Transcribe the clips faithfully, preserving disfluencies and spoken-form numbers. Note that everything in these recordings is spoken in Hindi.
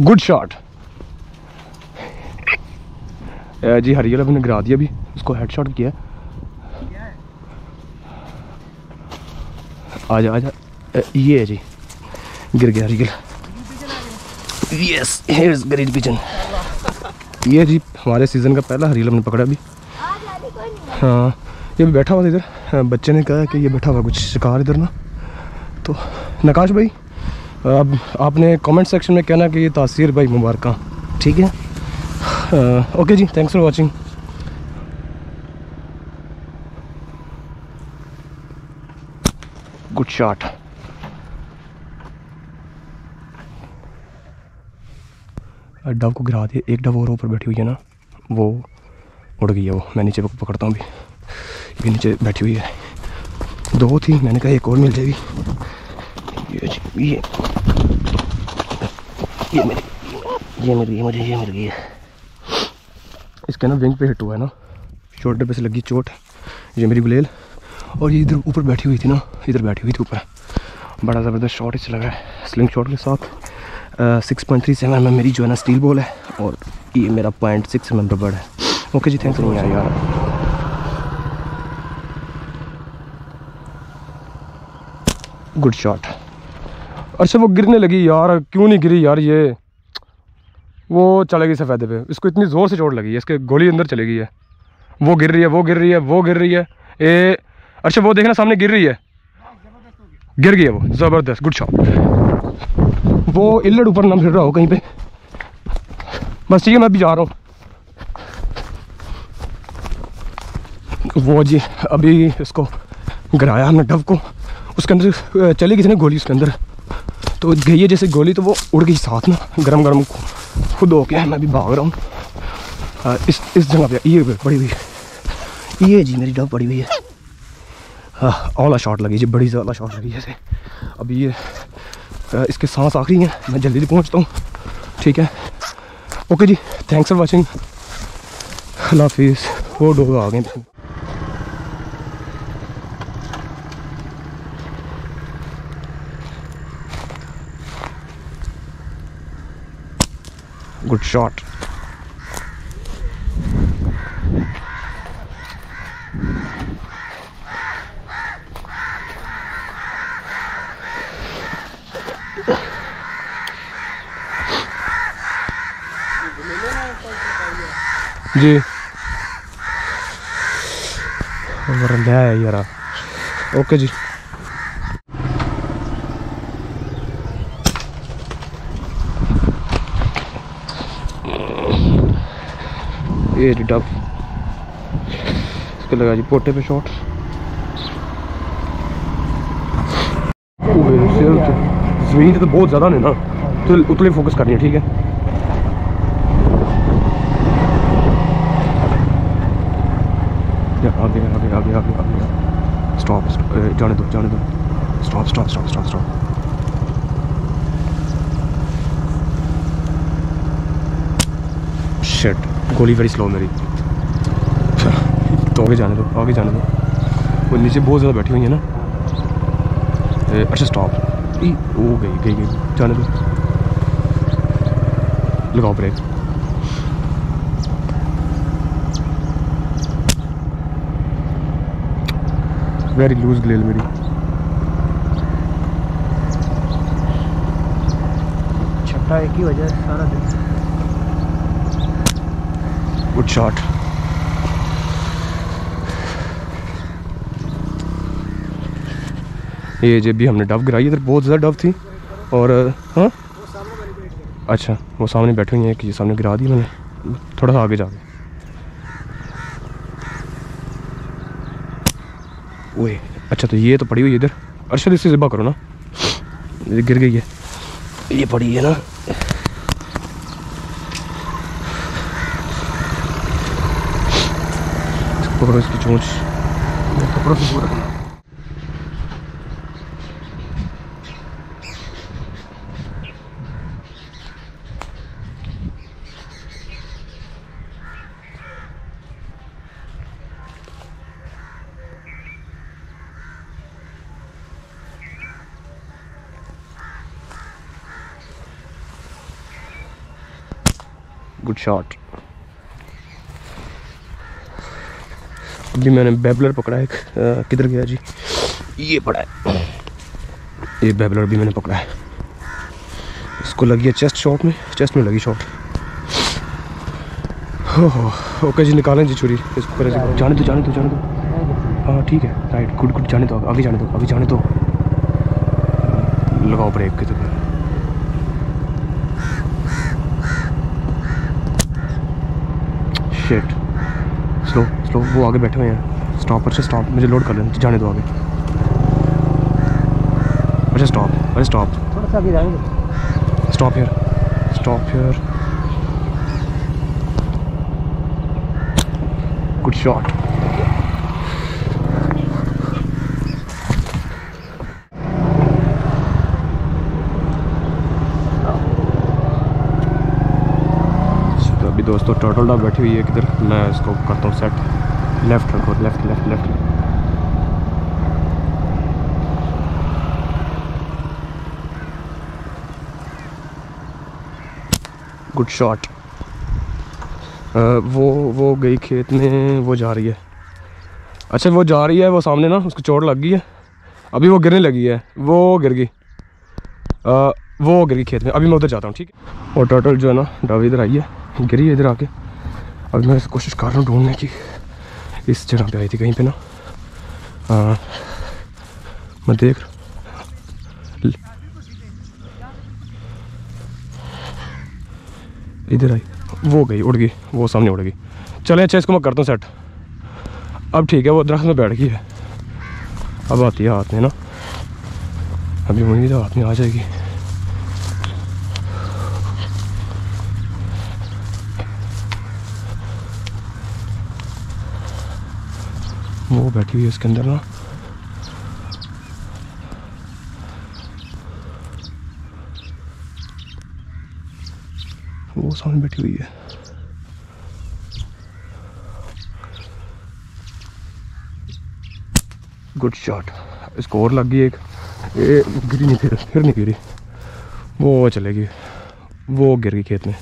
गुड शॉट जी। हरियल अपने गिरा दिया, अभी उसको हेड शॉट किया। आजा आजा, ये है जी, गिर गया हरियल। Yes, here is green pigeon. ये जी हमारे सीज़न का पहला हरियल हमने पकड़ा अभी। हाँ, ये भी बैठा हुआ था इधर, बच्चे ने कहा कि ये बैठा हुआ कुछ शिकार इधर ना। तो नकाश भाई, अब आपने कमेंट सेक्शन में कहना कि ये तासीर भाई मुबारक, ठीक है। ओके uh, okay जी, thanks for watching. Good shot. Dove को गिरा दिया, एक डव और ऊपर बैठी हुई है ना, वो उड़ गई है। वो मैं नीचे पकड़ता हूँ, अभी ये नीचे बैठी हुई है। दो थी, मैंने कहा एक और मिल जाएगी। ये ये ये मिल ये मिल गई मुझे, ये मिल गई है। इसका ना विंग पे हिट हुआ है ना, शोल्डर पे से लगी चोट। ये मेरी गुलेल, और ये इधर ऊपर बैठी हुई थी ना, इधर बैठी हुई थी ऊपर। बड़ा ज़बरदस्त शॉट इस लगा है, स्लिंग शॉट के साथ। Six point three seven M मेरी जो है ना स्टील बॉल है, और ये मेरा पॉइंट सिक्स एम एम रबड़ है। ओके जी, थैंक्स फॉर यार। Good shot. अच्छा, वो गिरने लगी यार, क्यों नहीं गिरी यार ये? वो चलेगी सफ़ेदे पे, इसको इतनी ज़ोर से चोट लगी है, इसके गोली अंदर चली गई है। वो गिर रही है, वो गिर रही है, वो गिर रही है। ए अच्छा, वो देखना सामने गिर रही है, गिर गई है वो। ज़बरदस्त, गुड शॉट। वो इल्लड़ ऊपर ना फिर रहा हो कहीं पे। बस ठीक है, मैं अभी जा रहा हूँ। वो जी अभी इसको गिराया हमने डव को, उसके अंदर चली गई थी ना गोली, उसके अंदर तो गई है जैसे गोली, तो वो उड़ गई साथ ना, गरम गरम खुद हो गया। मैं भी भाग रहा हूँ। इस इस जगह पे ये पड़ी हुई है, ये जी मेरी डब पड़ी हुई है। औला शॉट लगी जी, बड़ी ज़्यादा शॉट लगी जैसे। अभी ये आ, इसके सांस आखिरी हैं, मैं जल्दी से पहुँचता हूँ, ठीक है। ओके जी, थैंक्स फॉर वॉचिंग। अल्लाह हाफिज़। वो डोग आ गए। Good shot. जी ले आया यार। ओके जी, ये डब इसको लगा जी पोटे पे शॉट। जमीन तो बहुत ज़्यादा नहीं ना, तो उतने फोकस करनी है, ठीक है। आगे आगे आगे आगे आगे स्टॉप, जाने दो जाने दो, stop stop stop stop stop. Shit, गोली बड़ी स्लो मेरी। तो आगे जाने दो, आगे जाने दो, वो नीचे बहुत ज़्यादा बैठी हुई है ना। ए, अच्छा स्टॉप। ओ गई गई गई, जाने दो, लगाओ ब्रेक। वेरी लूज ग्लेल मेरी। छट्टा एक ही वजह है सारा दिन। Good shot. ये जब भी हमने डव गिराई, इधर बहुत ज़्यादा डव थी। और हाँ, अच्छा वो सामने बैठी हुई है कि ये सामने गिरा दी मैंने, थोड़ा सा आगे जाके। ओए अच्छा, तो ये तो पड़ी हुई है इधर। अर्शद, इससे ज़िब्बा करो ना, गिर गई है। ये पड़ी है ना, पकड़ो इसकी चोंच, कपड़ों से दूर रखना। Good shot. अभी मैंने बेबलर पकड़ा है, किधर गया जी, ये पड़ा है, ये बेबलर भी मैंने पकड़ा है, इसको लगी है चेस्ट शॉट में, चेस्ट में लगी शॉट। हो हो ओके जी, निकालें जी छुरी, इसको करें जी, जाने दो जाने दो जाने दो, हाँ ठीक है राइट, गुड गुड, जाने दो आगे, जाने दो आगे, जाने दो, लगाओ ब्रेक की तरफ। शिट, स्लो स्लो, वो आगे बैठे हुए हैं, स्टॉप, अच्छा स्टॉप, मुझे लोड कर लेना, जाने दो आगे, अच्छा स्टॉप, अरे स्टॉप, थोड़ा सा आगे जाने दो, stop here, stop here, good shot. दोस्तों टर्टल डॉग बैठी हुई है किधर, मैं इसको करता हूँ सेट, लेफ्ट रखो, left left left, good shot. वो वो गई खेत में, वो जा रही है, अच्छा वो जा रही है, वो सामने ना उसको चोट लग गई है, अभी वो गिरने लगी है, वो गिर गई, वो गिर गई खेत में, अभी मैं उधर जाता हूँ ठीक है। और टर्टल जो है ना डॉग इधर आई है, गिरी इधर आके, अभी मैं कोशिश कर रहा हूँ ढूंढने की, इस जगह पे आई थी कहीं पे ना, आ, मैं देख रहा इधर आई, वो गई उड़ गई, वो सामने उड़ गई, चले अच्छा इसको मैं करता हूँ सेट, अब ठीक है, वो दरख्त में बैठ गई है, अब आती है हाथ में ना, अभी मुझे हाथ में आ जाएगी, वो बैठी हुई है इसके अंदर ना, वो सामने बैठी हुई है, गुड शॉट, इसको और लग गई एक, ये गिरी नहीं, फिर फिर नहीं गिरी, वो चलेगी, वो गिर गई खेत में।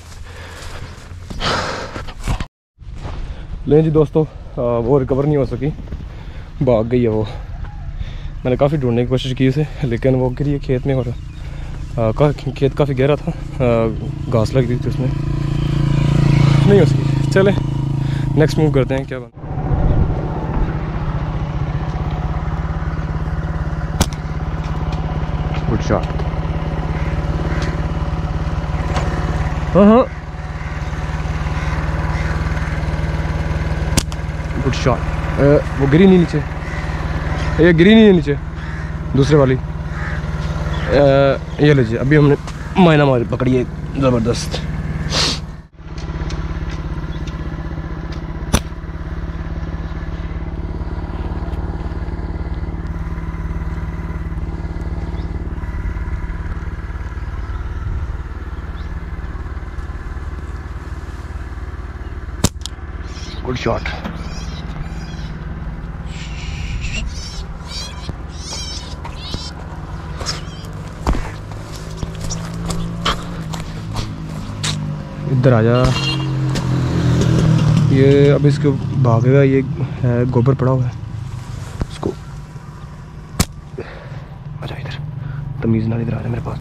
ले जी दोस्तों, वो रिकवर नहीं हो सकी, भाग गई है वो, मैंने काफ़ी ढूंढने की कोशिश की उसे, लेकिन वो गिरी है खेत में, और आ, का, खेत काफ़ी गहरा था, घास लग रही थी उसमें, नहीं हो सकी। चले नेक्स्ट मूव करते हैं, क्या बात, गुड शॉट, हाँ हाँ गुड शॉट। वो गिरी नहीं नीचे, ये गिरी नहीं है नीचे, दूसरे वाली, ये लीजिए, अभी हमने मायना मार पकड़ी है ज़बरदस्त। गुड शॉट, इधर आजा, ये अब इसके भागेगा, ये है गोबर पड़ा हुआ है, इसको आजा इधर, तमीज़ ना, इधर आजा मेरे पास,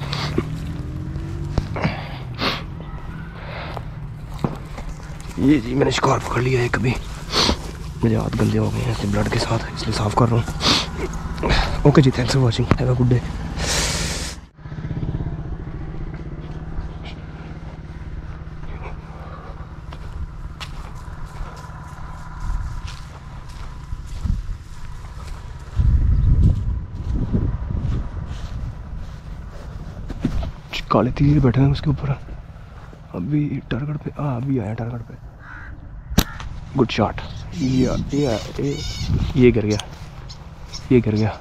ये जी मैंने शिकार पकड़ लिया है, कभी मेरे हाथ गंदे हो गए हैं इससे ब्लड के साथ, इसलिए साफ कर रहा हूँ। ओके जी, thanks for watching, have a good day. काले तीर बैठे हैं उसके ऊपर, अभी टारगेट पे आ, अभी आया टारगेट पे, गुड शॉट, ये ये ये गिर गया, ये गिर गया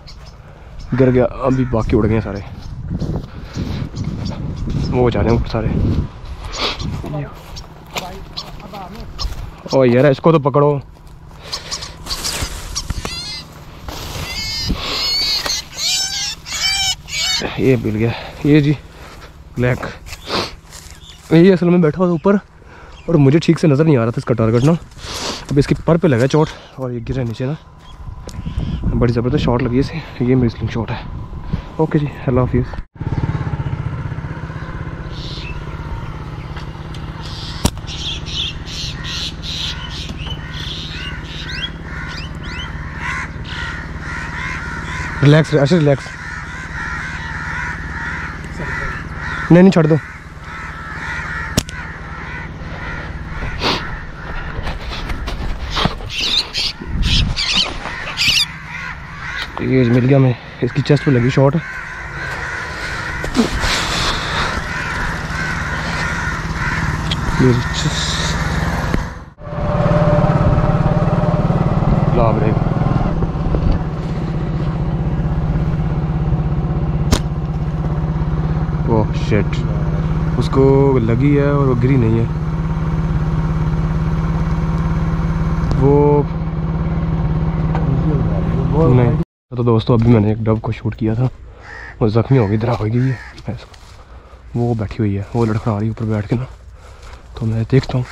गिर गया अभी बाकी उड़ गए सारे, वो जा रहे हैं सारे, ओ यार इसको तो पकड़ो, ये मिल गया, ये जी ब्लैक, ये असल में बैठा हुआ था ऊपर, और मुझे ठीक से नज़र नहीं आ रहा था इसका टारगेट ना। अब इसके पर पे लगा चोट और ये गिरा नीचे ना, बड़ी ज़बरदस्त शॉट लगी इसे, ये मिसलिंग शॉट है। ओके जी, अल्लाह हाफिज़। रिलैक्स अच्छा रिलैक्स, नहीं नहीं छोड़ दो। ये मिल गया मैं, इसकी चेस्ट पे लगी शॉट। शेट उसको लगी है और वो गिरी नहीं है, वो नहीं। तो दोस्तों अभी मैंने एक डब को शूट किया था, वो जख्मी हो गई, दरा हो गई है, वो बैठी हुई है, वो लड़खड़ा रही है ऊपर बैठ के ना। तो मैं देखता हूँ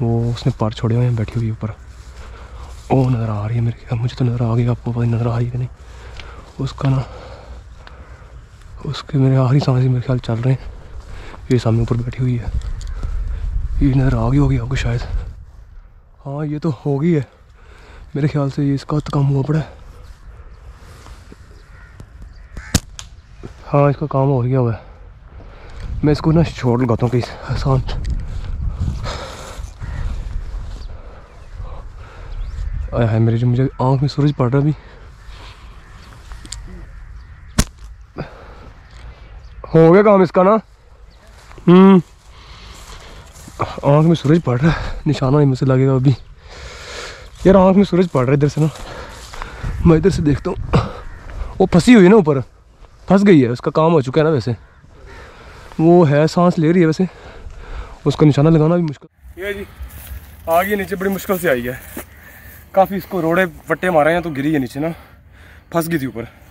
वो उसने पार छोड़े हुए हैं, बैठी हुई है ऊपर, वो नज़र आ रही है मेरे, मुझे तो नज़र आ गई, आपको पता नज़र आ रही है कि नहीं। उसका ना उसके मेरे आखिरी सांस मेरे ख्याल चल रहे हैं, ये सामने ऊपर बैठी हुई है, ये नज़र आ गई होगी आपको शायद। हाँ ये तो हो गई है मेरे ख्याल से, ये इसका काम हुआ पड़ा है। हाँ इसका काम हो गया हुआ है। मैं इसको ना शॉट लगाता हूँ कहीं आसान, आया है मेरे जो मुझे आँख में सूरज पड़ रहा भी। हो गया काम इसका ना। हम्म आँख में सूरज पड़ रहा है, निशाना नहीं मुझसे लगेगा अभी यार, आँख में सूरज पड़ रहा है इधर से ना, मैं इधर से देखता हूँ। वो फंसी हुई है ना ऊपर, फंस गई है, उसका काम हो चुका है ना। वैसे वो है, सांस ले रही है, वैसे उसका निशाना लगाना भी मुश्किल। ये जी आ गई नीचे, बड़ी मुश्किल से आई है, काफ़ी इसको रोड़े वट्टे मारे हैं तो गिरी है नीचे ना, फंस गई थी ऊपर।